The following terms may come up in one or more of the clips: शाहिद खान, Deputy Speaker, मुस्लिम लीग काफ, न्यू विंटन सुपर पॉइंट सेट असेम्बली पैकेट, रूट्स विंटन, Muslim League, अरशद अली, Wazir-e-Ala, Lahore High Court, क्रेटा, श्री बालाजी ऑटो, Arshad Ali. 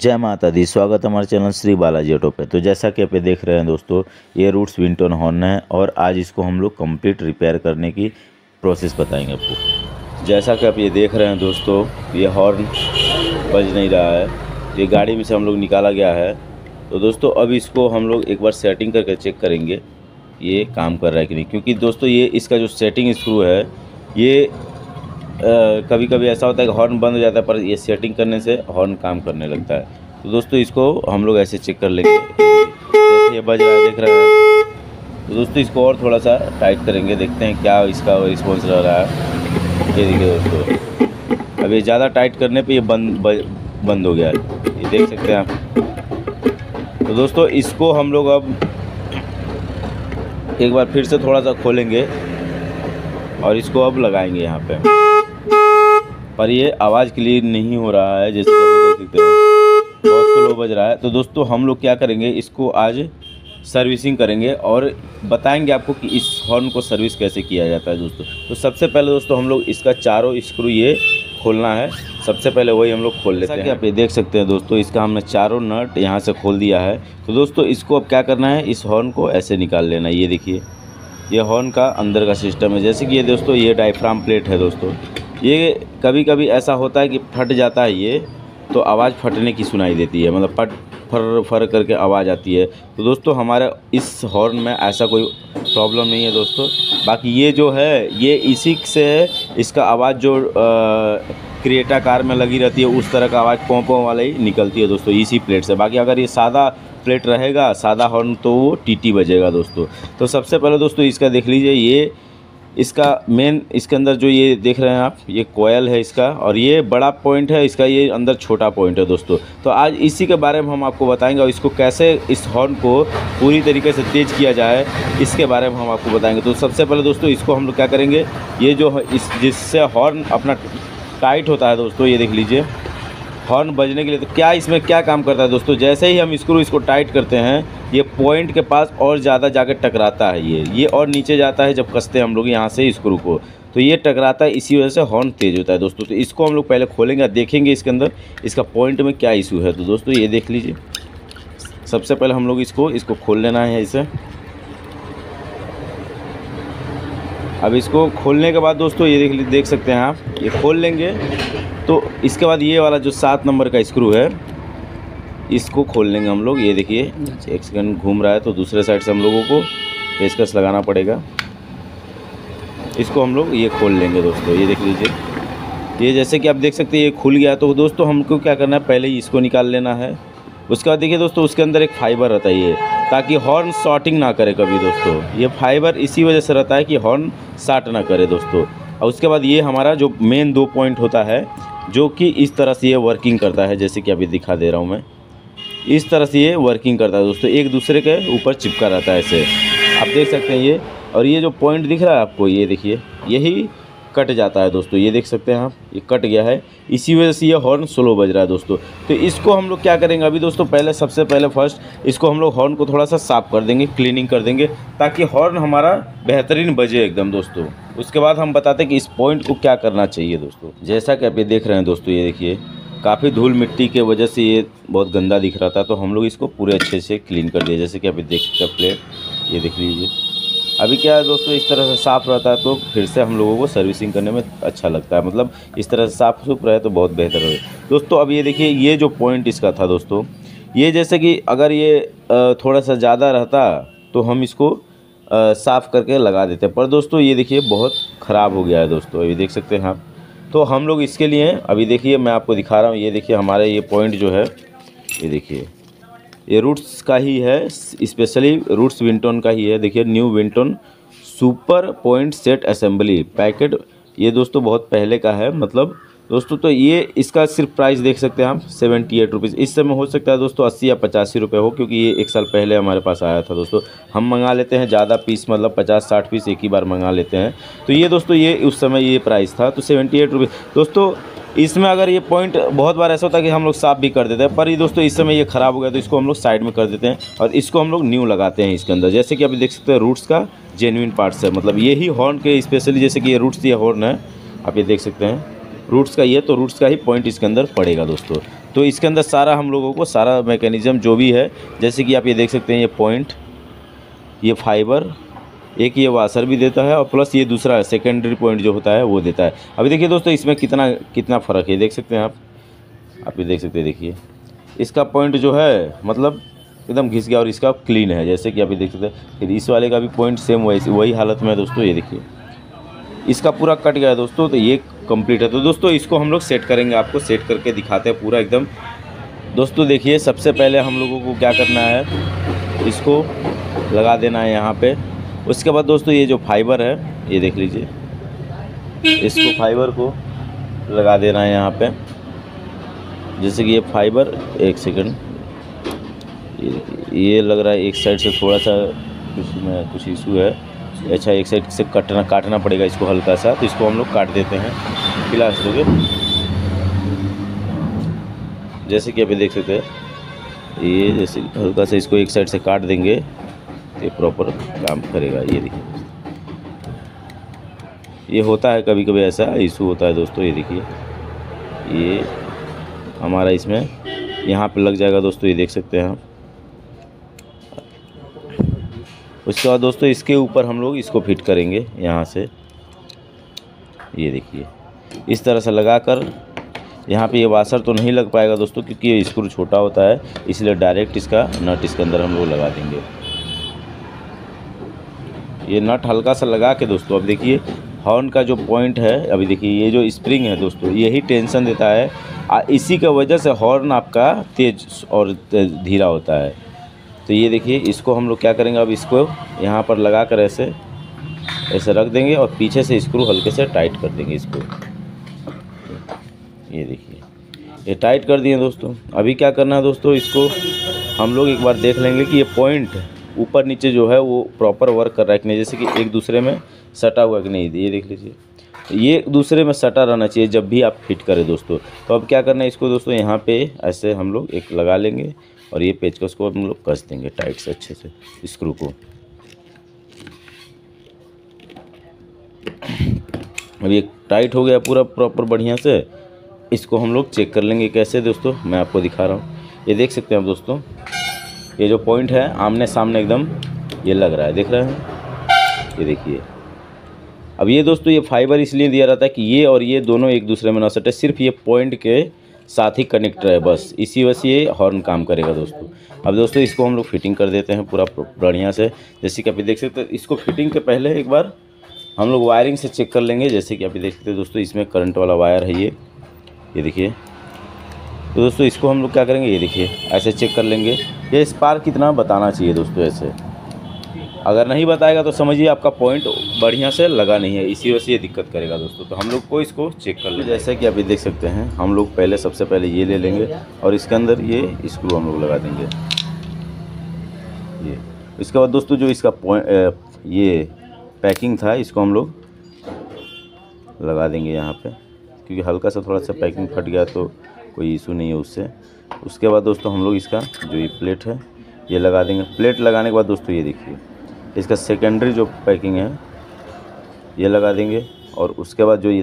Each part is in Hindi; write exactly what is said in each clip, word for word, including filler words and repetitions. जय माता दी। स्वागत हमारे चैनल श्री बालाजी ऑटो पे। तो जैसा कि आप देख रहे हैं दोस्तों, ये रूट्स विंटन हॉर्न है और आज इसको हम लोग कंप्लीट रिपेयर करने की प्रोसेस बताएंगे आपको। जैसा कि आप ये देख रहे हैं दोस्तों, ये हॉर्न बज नहीं रहा है, ये गाड़ी में से हम लोग निकाला गया है। तो दोस्तों अब इसको हम लोग एक बार सेटिंग करके चेक करेंगे ये काम कर रहा है कि नहीं, क्योंकि दोस्तों ये इसका जो सेटिंग स्क्रू है ये Uh, कभी कभी ऐसा होता है कि हॉर्न बंद हो जाता है पर ये सेटिंग करने से हॉर्न काम करने लगता है। तो दोस्तों इसको हम लोग ऐसे चेक कर लेंगे, जैसे ये बज रहा है देख रहे हैं। तो दोस्तों इसको और थोड़ा सा टाइट करेंगे, देखते हैं क्या इसका रिस्पॉन्स रह रहा है। ये देखिए दोस्तों, अब ये ज़्यादा टाइट करने पे ये बंद बज, बंद हो गया है, ये देख सकते हैं आप। तो दोस्तों इसको हम लोग अब एक बार फिर से थोड़ा सा खोलेंगे और इसको अब लगाएंगे यहाँ पर। पर ये आवाज़ क्लियर नहीं हो रहा है, जैसे देख सकते हैं बहुत स्लो बज रहा है। तो दोस्तों हम लोग क्या करेंगे, इसको आज सर्विसिंग करेंगे और बताएंगे आपको कि इस हॉर्न को सर्विस कैसे किया जाता है दोस्तों। तो सबसे पहले दोस्तों हम लोग इसका चारों स्क्रू ये खोलना है, सबसे पहले वही हम लोग खोल लेते हैं। आप ये देख सकते हैं दोस्तों, इसका हमने चारों नट यहाँ से खोल दिया है। तो दोस्तों इसको अब क्या करना है, इस हॉर्न को ऐसे निकाल लेना है। ये देखिए ये हॉर्न का अंदर का सिस्टम है। जैसे कि ये दोस्तों ये डायफ्राम प्लेट है दोस्तों, ये कभी कभी ऐसा होता है कि फट जाता है ये, तो आवाज़ फटने की सुनाई देती है, मतलब फट फर फर करके आवाज़ आती है। तो दोस्तों हमारे इस हॉर्न में ऐसा कोई प्रॉब्लम नहीं है दोस्तों। बाकी ये जो है ये इसी से इसका आवाज़ जो क्रेटा कार में लगी रहती है उस तरह का आवाज़ पों पों वाली निकलती है दोस्तों, इसी प्लेट से। बाकी अगर ये सादा प्लेट रहेगा, सादा हॉर्न, तो वो टीटी बजेगा दोस्तों। तो सबसे पहले दोस्तों इसका देख लीजिए, ये इसका मेन इसके अंदर जो ये देख रहे हैं आप, ये कोयल है इसका, और ये बड़ा पॉइंट है इसका, ये अंदर छोटा पॉइंट है दोस्तों। तो आज इसी के बारे में हम आपको बताएंगे और इसको कैसे, इस हॉर्न को पूरी तरीके से तेज़ किया जाए, इसके बारे में हम आपको बताएंगे। तो सबसे पहले दोस्तों इसको हम लोग क्या करेंगे, ये जो इस जिससे हॉर्न अपना टाइट होता है दोस्तों, ये देख लीजिए हॉर्न बजने के लिए। तो क्या इसमें क्या काम करता है दोस्तों, जैसे ही हम स्क्रू इसको टाइट करते हैं ये पॉइंट के पास और ज़्यादा जाकर टकराता है, ये ये और नीचे जाता है जब कसते हैं हम लोग यहाँ से स्क्रू को, तो ये टकराता है, इसी वजह से हॉर्न तेज़ होता है दोस्तों। तो इसको हम लोग पहले खोलेंगे, देखेंगे इसके अंदर इसका पॉइंट में क्या इशू है। तो दोस्तों ये देख लीजिए, सबसे पहले हम लोग इसको इसको खोल लेना है इसे। अब इसको खोलने के बाद दोस्तों ये देख देख सकते हैं आप, ये खोल लेंगे। तो इसके बाद ये वाला जो सात नंबर का स्क्रू है इसको खोल लेंगे हम लोग। ये देखिए एक सेकंड घूम रहा है, तो दूसरे साइड से हम लोगों को पेचकस लगाना पड़ेगा। इसको हम लोग ये खोल लेंगे दोस्तों, ये देख लीजिए। ये जैसे कि आप देख सकते हैं ये खुल गया। तो दोस्तों हमको क्या करना है, पहले इसको निकाल लेना है। उसके बाद देखिए दोस्तों उसके अंदर एक फाइबर रहता है ये, ताकि हॉर्न शॉर्टिंग ना करे कभी दोस्तों। ये फाइबर इसी वजह से रहता है कि हॉर्न शॉर्ट ना करे दोस्तों। और उसके बाद ये हमारा जो मेन दो पॉइंट होता है जो कि इस तरह से ये वर्किंग करता है, जैसे कि अभी दिखा दे रहा हूँ मैं, इस तरह से ये वर्किंग करता है दोस्तों, एक दूसरे के ऊपर चिपका रहता है ऐसे, आप देख सकते हैं ये। और ये जो पॉइंट दिख रहा है आपको, ये देखिए यही कट जाता है दोस्तों, ये देख सकते हैं आप, ये कट गया है, इसी वजह से ये हॉर्न स्लो बज रहा है दोस्तों। तो इसको हम लोग क्या करेंगे अभी दोस्तों, पहले सबसे पहले फर्स्ट इसको हम लोग हॉर्न को थोड़ा सा साफ़ कर देंगे, क्लीनिंग कर देंगे, ताकि हॉर्न हमारा बेहतरीन बजे एकदम दोस्तों। उसके बाद हम बताते हैं कि इस पॉइंट को क्या करना चाहिए दोस्तों। जैसा कि आप ये देख रहे हैं दोस्तों, ये देखिए काफ़ी धूल मिट्टी के वजह से ये बहुत गंदा दिख रहा था, तो हम लोग इसको पूरे अच्छे से क्लीन कर दिया। जैसे कि आप ये देख सकते हैं प्लेट, ये देख लीजिए। अभी क्या है दोस्तों, इस तरह से साफ़ रहता है तो फिर से हम लोगों को सर्विसिंग करने में अच्छा लगता है, मतलब इस तरह से साफ़ सुफ रहे तो बहुत बेहतर है दोस्तों। अब ये देखिए ये जो पॉइंट इसका था दोस्तों, ये जैसे कि अगर ये थोड़ा सा ज़्यादा रहता तो हम इसको साफ़ करके लगा देते, पर दोस्तों ये देखिए बहुत ख़राब हो गया है दोस्तों, अभी देख सकते हैं आप। तो हम लोग इसके लिए अभी देखिए मैं आपको दिखा रहा हूँ, ये देखिए हमारा ये पॉइंट जो है, ये देखिए ये रूट्स का ही है, स्पेशली रूट्स विंटन का ही है। देखिए न्यू विंटन सुपर पॉइंट सेट असेम्बली पैकेट, ये दोस्तों बहुत पहले का है मतलब दोस्तों। तो ये इसका सिर्फ प्राइस देख सकते हैं आप सेवेंटी एट रुपीज़। इस समय हो सकता है दोस्तों अस्सी या पचासी रुपये हो, क्योंकि ये एक साल पहले हमारे पास आया था दोस्तों। हम मंगा लेते हैं ज़्यादा पीस, मतलब पचास साठ पीस एक ही बार मंगा लेते हैं। तो ये दोस्तों ये उस समय ये प्राइस था, तो सेवेंटी एट रुपीज़ दोस्तों। इसमें अगर ये पॉइंट बहुत बार ऐसा होता है कि हम लोग साफ़ भी कर देते हैं, पर ये दोस्तों इस समय ये ख़राब हो गया, तो इसको हम लोग साइड में कर देते हैं और इसको हम लोग न्यू लगाते हैं इसके अंदर। जैसे कि आप देख सकते हैं रूट्स का जेन्युइन पार्ट्स है, मतलब यही हॉर्न के स्पेशली, जैसे कि ये रूट्स या हॉर्न है, आप ये देख सकते हैं रूट्स का ही है तो रूट्स का ही पॉइंट इसके अंदर पड़ेगा दोस्तों। तो इसके अंदर सारा हम लोगों को सारा मैकेनिज़्म जो भी है, जैसे कि आप ये देख सकते हैं, ये पॉइंट, ये फाइबर, एक ये वाशर भी देता है और प्लस ये दूसरा सेकेंडरी पॉइंट जो होता है वो देता है। अभी देखिए दोस्तों इसमें कितना कितना फ़र्क है, देख सकते हैं आप आप ये देख सकते हैं। देखिए इसका पॉइंट जो है मतलब एकदम घिस गया और इसका क्लीन है, जैसे कि आप ये देख सकते हैं। इस वाले का भी पॉइंट सेम वही वही हालत में है दोस्तों, ये देखिए इसका पूरा कट गया है दोस्तों, तो ये कंप्लीट है। तो दोस्तों इसको हम लोग सेट करेंगे, आपको सेट करके दिखाते हैं पूरा एकदम। दोस्तों देखिए सबसे पहले हम लोगों को क्या करना है, इसको लगा देना है यहाँ पे। उसके बाद दोस्तों ये जो फाइबर है, ये देख लीजिए, इसको फाइबर को लगा देना है यहाँ पे, जैसे कि ये फाइबर, एक सेकेंड, ये लग रहा है एक साइड से थोड़ा सा कुछ में कुछ इशू है। अच्छा एक साइड से कटना काटना पड़ेगा इसको हल्का सा, तो इसको हम लोग काट देते हैं प्लास से, जैसे कि आप देख सकते हैं। ये जैसे हल्का से इसको एक साइड से काट देंगे तो ये प्रॉपर काम करेगा। ये देखिए ये होता है, कभी कभी ऐसा इशू होता है दोस्तों। ये देखिए ये हमारा इसमें यहाँ पे लग जाएगा दोस्तों, ये देख सकते हैं आप। उसके बाद दोस्तों इसके ऊपर हम लोग इसको फिट करेंगे यहाँ से, ये देखिए इस तरह से लगाकर। यहाँ पे ये वाशर तो नहीं लग पाएगा दोस्तों क्योंकि ये स्क्रू छोटा होता है, इसलिए डायरेक्ट इसका नट इसके अंदर हम लोग लगा देंगे। ये नट हल्का सा लगा के दोस्तों, अब देखिए हॉर्न का जो पॉइंट है, अभी देखिए ये जो स्प्रिंग है दोस्तों यही टेंशन देता है, इसी का वजह से हॉर्न आपका तेज और धीरा होता है। तो ये देखिए इसको हम लोग क्या करेंगे, अब इसको यहाँ पर लगा कर ऐसे ऐसे रख देंगे और पीछे से स्क्रू हल्के से टाइट कर देंगे इसको। ये देखिए ये टाइट कर दिए दोस्तों। अभी क्या करना है दोस्तों, इसको हम लोग एक बार देख लेंगे कि ये पॉइंट ऊपर नीचे जो है वो प्रॉपर वर्क कर रहा है कि नहीं, जैसे कि एक दूसरे में सटा हुआ कि नहीं। ये देख लीजिए ये दूसरे में सटा रहना चाहिए जब भी आप फिट करें दोस्तों। तो अब क्या करना है इसको दोस्तों, यहाँ पे ऐसे हम लोग एक लगा लेंगे और ये पेचकस को हम लोग कस देंगे टाइट से अच्छे से स्क्रू को। अब ये टाइट हो गया पूरा प्रॉपर बढ़िया से, इसको हम लोग चेक कर लेंगे कैसे दोस्तों, मैं आपको दिखा रहा हूँ। ये देख सकते हैं आप दोस्तों, ये जो पॉइंट है आमने सामने एकदम ये लग रहा है, देख रहे हैं, ये देखिए। अब ये दोस्तों ये फाइबर इसलिए दिया रहता है कि ये और ये दोनों एक दूसरे में ना सटे, सिर्फ ये पॉइंट के साथ ही कनेक्ट है बस, इसी वजह से ये हॉर्न काम करेगा दोस्तों। अब दोस्तों इसको हम लोग फिटिंग कर देते हैं पूरा बढ़िया से, जैसे कि आप देख सकते हैं। इसको फिटिंग के पहले एक बार हम लोग वायरिंग से चेक कर लेंगे, जैसे कि आप देख सकते हैं दोस्तों इसमें करंट वाला वायर है ये ये देखिए। तो दोस्तों इसको हम लोग क्या करेंगे, ये देखिए ऐसे चेक कर लेंगे, ये स्पार्क कितना बताना चाहिए दोस्तों ऐसे। अगर नहीं बताएगा तो समझिए आपका पॉइंट बढ़िया से लगा नहीं है, इसी वजह से ये दिक्कत करेगा दोस्तों। तो हम लोग को इसको चेक कर लेंगे, जैसा कि आप ये देख सकते हैं। हम लोग पहले सबसे पहले ये ले लेंगे और इसके अंदर ये स्क्रू हम लोग लगा देंगे ये। इसके बाद दोस्तों जो इसका पॉइंट ये पैकिंग था, इसको हम लोग लगा देंगे यहाँ पर, क्योंकि हल्का सा थोड़ा सा पैकिंग फट गया तो कोई इशू नहीं है उससे। उसके बाद दोस्तों हम लोग इसका जो ये प्लेट है ये लगा देंगे। प्लेट लगाने के बाद दोस्तों ये देखिए इसका सेकेंडरी जो पैकिंग है ये लगा देंगे, और उसके बाद जो ये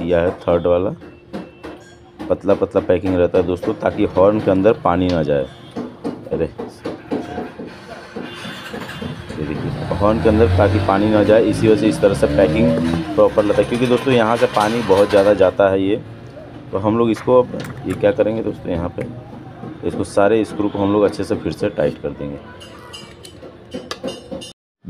दिया है थर्ड वाला पतला पतला पैकिंग रहता है दोस्तों, ताकि हॉर्न के अंदर पानी ना जाए। अरे ये देखिए हॉर्न के अंदर ताकि पानी ना जाए, इसी वजह से इस तरह से पैकिंग प्रॉपर रहता है, क्योंकि दोस्तों यहाँ से पानी बहुत ज़्यादा जाता है ये। तो हम लोग इसको अब ये क्या करेंगे दोस्तों, यहाँ पे इसको सारे स्क्रू को हम लोग अच्छे से फिर से टाइट कर देंगे।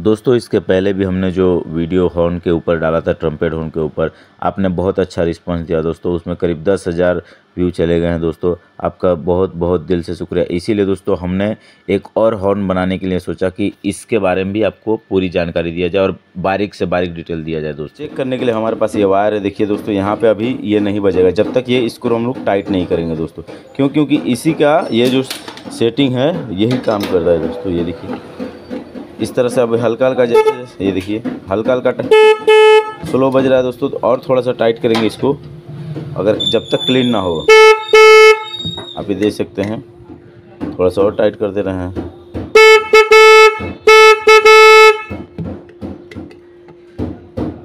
दोस्तों इसके पहले भी हमने जो वीडियो हॉर्न के ऊपर डाला था, ट्रम्पेट हॉर्न के ऊपर, आपने बहुत अच्छा रिस्पांस दिया दोस्तों, उसमें करीब दस हज़ार व्यू चले गए हैं दोस्तों। आपका बहुत बहुत दिल से शुक्रिया। इसीलिए दोस्तों हमने एक और हॉर्न बनाने के लिए सोचा कि इसके बारे में भी आपको पूरी जानकारी दिया जाए और बारीक से बारीक डिटेल दिया जाए दोस्तों। चेक करने के लिए हमारे पास ये वायर है, देखिए दोस्तों यहाँ पे अभी ये नहीं बजेगा जब तक ये स्क्रू हम लोग टाइट नहीं करेंगे दोस्तों, क्यों क्योंकि इसी का ये जो सेटिंग है यही काम कर रहा है दोस्तों। ये देखिए इस तरह से अब हल्का हल्का, जैसे ये देखिए हल्का हल्का स्लो बज रहा है दोस्तों, और थोड़ा सा टाइट करेंगे इसको, अगर जब तक क्लीन ना हो। आप ये देख सकते हैं थोड़ा सा और टाइट कर दे रहे हैं।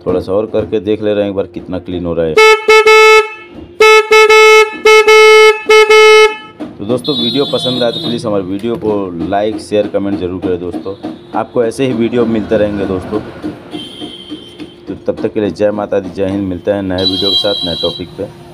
थोड़ा सा और करके देख ले रहे हैं एक बार कितना क्लीन हो रहा है। तो दोस्तों वीडियो पसंद आए तो प्लीज़ हमारे वीडियो को लाइक शेयर कमेंट ज़रूर करें दोस्तों। आपको ऐसे ही वीडियो मिलते रहेंगे दोस्तों। तो तब तक के लिए जय माता दी, जय हिंद। मिलते हैं नए वीडियो के साथ नए टॉपिक पे।